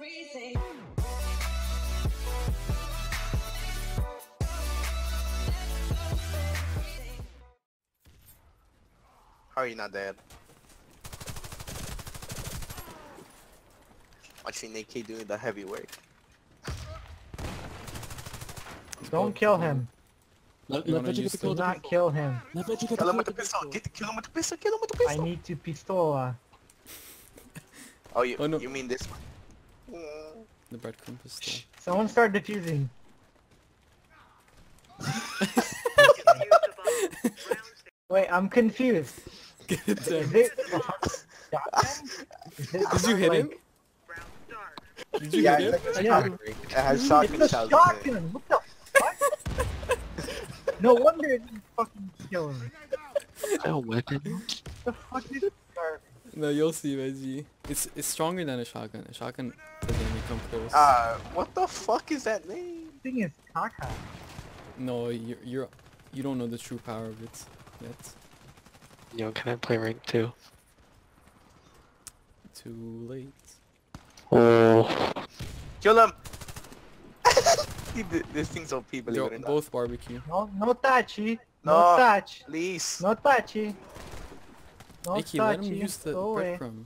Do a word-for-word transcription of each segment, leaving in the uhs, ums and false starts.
reason. How are you not dead? Watching Nicky doing the heavy work. Don't kill him. Let, let let use do not kill him. Let let kill him with the pistol. Get the, kill him with the pistol. Kill him with the pistol. I need to pistola. Oh, you oh, no. You mean this one? Mm. The breadcrumb pistol. Someone start defusing. Wait, I'm confused. Get it done. Is it? Did you hit him? Did you yeah, hit him? It's like a yeah. It has shotgun it's a shotgun. What the fuck? No wonder it didn't fucking kill him. Is that a weapon? What the fuck is it? No, you'll see, Reggie. It's it's stronger than a shotgun. A shotgun doesn't even come close. Uh, what the fuck is that name? This thing is caca. No, you're you're you don't know the true power of it yet. Yo, can I play rank two? Too late. Oh. Kill him. This thing's O P, believe it or not. Both barbecue. No, no touchy. No, no touch. Please. No touchy. No Icky, touchy. Let him use the breadcrumb.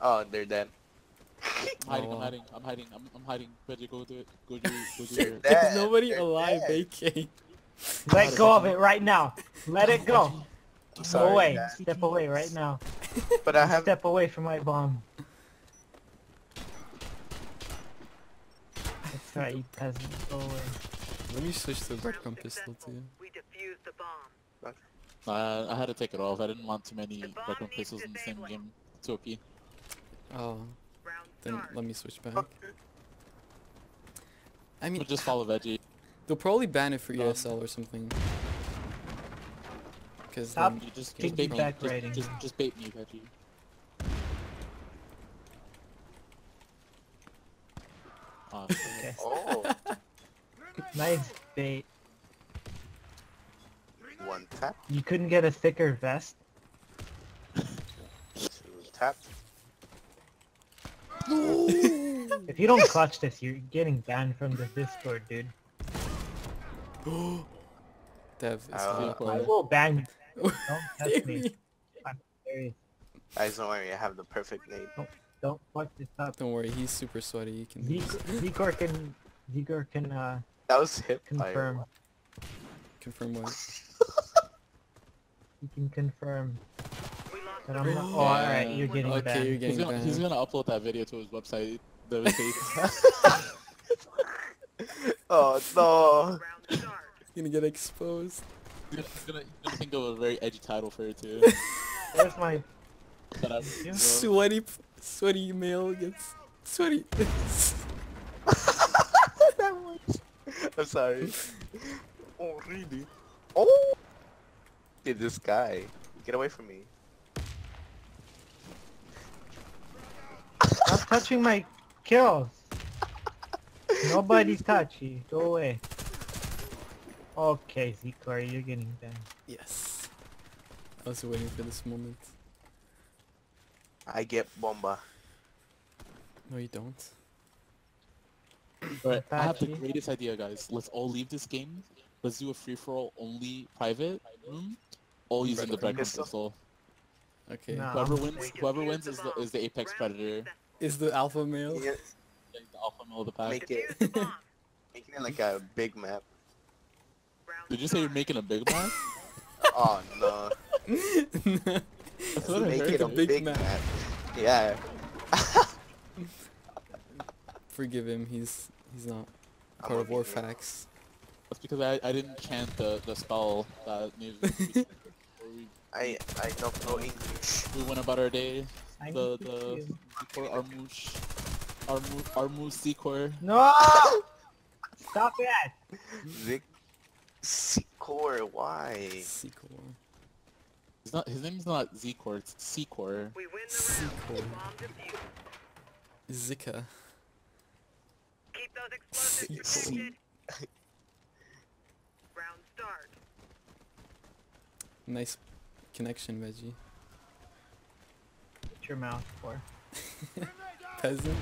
Oh, they're dead. I'm hiding, oh. I'm hiding, I'm hiding, I'm, I'm hiding. Reggie, go do it. Go do it, go do it. There's nobody they're alive, A K. Let go of it right now. Let it go. I'm sorry, go away. Dad. Step away right now. But I have... Step away from my bomb. That's right, you peasant. Go away. Let me switch the breadcrumb pistol to you. We defused the bomb. Okay. Nah, I had to take it off. I didn't want too many breadcrumb pistols in the same game. It's O P. Oh, then let me switch back. Okay. I mean, we'll just follow Veggie. They'll probably ban it for um, E S L or something. Cause um, you just, just bait me. Just, just, just bait me, Veggie. Oh, okay. Oh. Nice bait. One tap. You couldn't get a thicker vest. Two tap. If you don't yes. clutch this, you're getting banned from the Discord, dude. Dev is uh, I will ban you. Don't touch me. I'm serious. Guys, don't worry, I have the perfect name. Don't, don't fuck this up. Don't worry, he's super sweaty. You can Vigor can Vigor can uh that was hip confirm. Fire. Confirm what? You can confirm. But I'm not, oh, yeah. Alright, you're getting okay, banned. You're getting he's, gonna, banned. He's gonna upload that video to his website. Oh no! He's gonna get exposed. He's gonna, he's gonna think of a very edgy title for it too. Where's my sweaty, sweaty male gets sweaty? That was... I'm sorry. Oh really? Oh! Dude, this guy, get away from me! Stop touching my kills! Nobody touch you. Go away. Okay, Zikari, you're getting done. Yes. I was waiting for this moment. I get bomba. No, you don't. Alright, I have the greatest idea, guys. Let's all leave this game. Let's do a free-for-all only private room. All using the breadcrumb pistol. Okay. No. Whoever wins, whoever wins is the is the apex predator. Is the alpha male? Yeah. Like the alpha male of the pack. Make it, making it like a big map. Did you say you're making a big map? Oh no. No. That's what make it a big, big map. map. Yeah. Forgive him. He's he's not I'm part of Warface. That's because I I didn't chant the the spell that needed to be I I don't know English. We went about our day. I the the Zikor Armush Armush Armush Zikor. No! Stop that! Zik Zikor, why? Zikor. It's not his name's not Zikor, it's Zikor. We win the round. Zika. Keep those explosives protected. Round start. Nice connection, Veggie. Your mouth for peasant.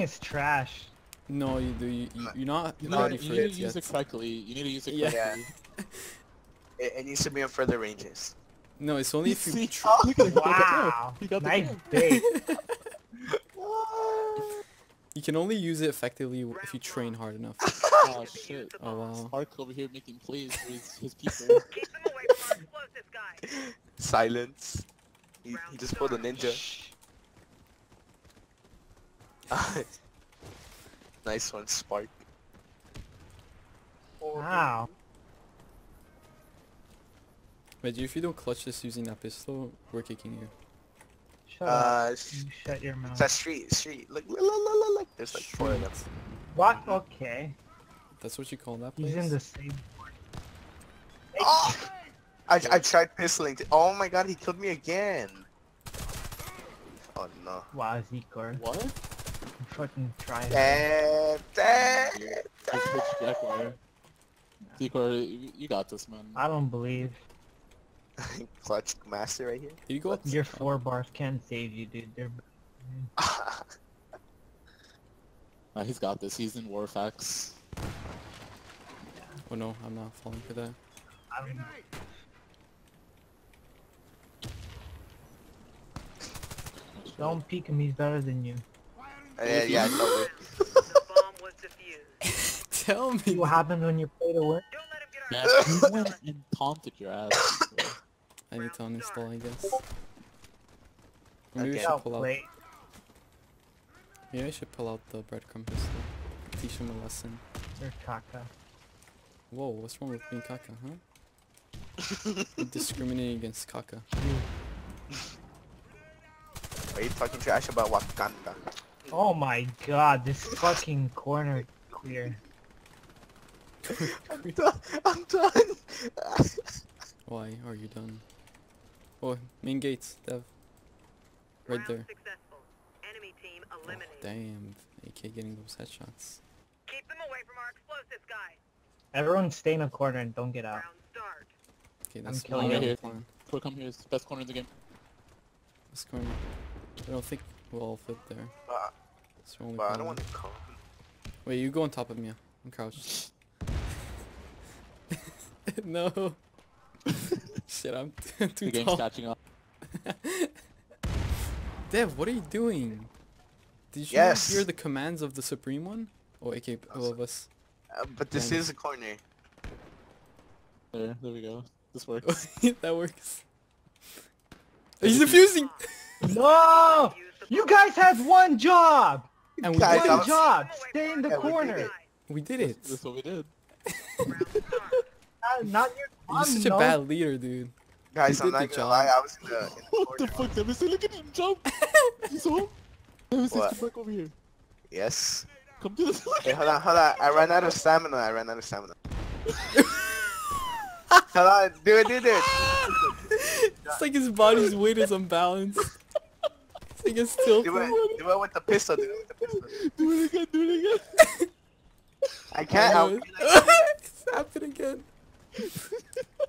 thing is trash. No, you do. You, you, you're not you're ready not, for you it. You need to use it correctly. You need to use it correctly. Yeah. it, it needs to be on further ranges. No, it's only if you. Oh, wow! You got the nice bait. You can only use it effectively if you train hard enough. Oh shit! Oh wow! Mark over here making plays with his people. Keep him away from our closest guy. Silence. He, he just pulled a ninja. Nice one, Spark. Wow. Wait, if you don't clutch this using that pistol, we're kicking you. Shut uh, up. Shut your mouth. That street, street. Look, look, look, look, look. There's like four of them. What? Okay. That's what you call that place? He's in the same board. Oh! I, I tried pistoling. Oh my god, he killed me again. Oh no. Wow, Zekor. What? I'm fucking trying. Damn, damn, damn. Zekor, you got this, man. I don't believe. Clutch master right here. You go up your four bars can save you, dude. They're... nah, he's got this. He's in Warface. Yeah. Oh no, I'm not falling for that. I don't... Don't peek him. He's better than you. Uh, yeah, yeah, no. The bomb was defused. Tell me what happened when you played away. Yeah, you went and taunted your ass. So. I need to uninstall, I guess. Maybe okay. we should pull out. Maybe I should pull out the breadcrumb pistol. Teach him a lesson. You're caca. Whoa, what's wrong with being caca, huh? You're discriminating against caca. Why are you talking trash about Wakanda? Oh my god, this fucking corner clear. I'm done. I'm done. Why are you done? Oh, main gates, Dev. Right there. Enemy team oh, damn, A K getting those headshots. Keep them away from our explosives guy. Everyone stay in a corner and don't get out. Okay, that's I'm killing it. Quick, come here. It's the best corner in the game. This corner. I don't think we'll all fit there. Uh, but corner. I don't want to come. Wait, you go on top of me. I'm crouched. No. Shit, I'm too tall. The game's catching up. Dev, what are you doing? Did you yes. hear the commands of the Supreme One? Oh, A K all of us. Uh, but this and... is a corner. There, there we go. This works. That works. He's defusing! No! You guys had one job! And we guys, one was... job! Stay in the yeah, corner! We did it. That's, that's what we did. Not, not your mom, You're such no. a bad leader, dude. Guys, I'm not gonna job. lie, I was in the, in the What the fuck, Devastator? Look at him jump! You saw him? Devastator, come back over here. Yes. Come to this. Hey, hold on, hold on. I ran out of stamina, I ran out of stamina. Hold on, do it, do it, do it. It's like his body's weight is unbalanced. It's like it's tilted. Do it, do it with the pistol, do it with the pistol. Do it again, do it again. I can't help it. It's happened again.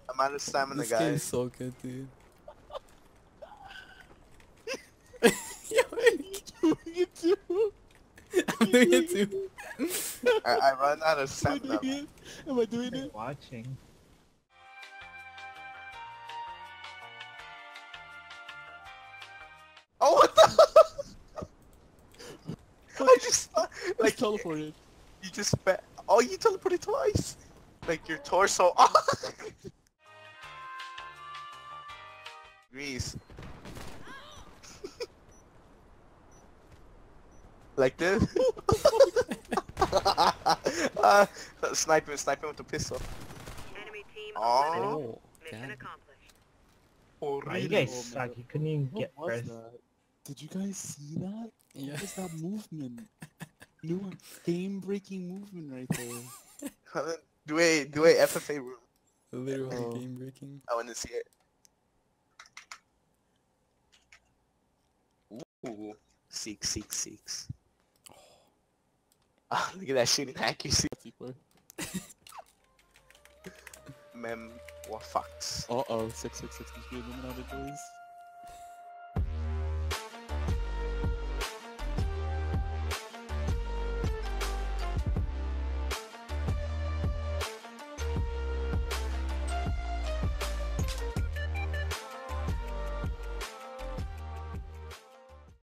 I'm out of stamina, guys. This game's so good, dude. Yo, what are you doing? I'm doing it too. I, I run out of stamina. Am I doing it? Watching. Oh, what the? I just like teleported. You just bet. Oh, you teleported twice. Like your torso. Grease. Like this. uh, snipe him, snipe him with the pistol. Enemy team oh, mission accomplished. Oh, you guys suck. You couldn't even get pressed. Did you guys see that? Yeah. What is that movement? New game-breaking movement right there. Do a do a F F A room. Literally oh. game breaking. I want to see it. Ooh, six six six. Oh, oh look at that shooting accuracy. Mem what fucks. Uh oh, six six six.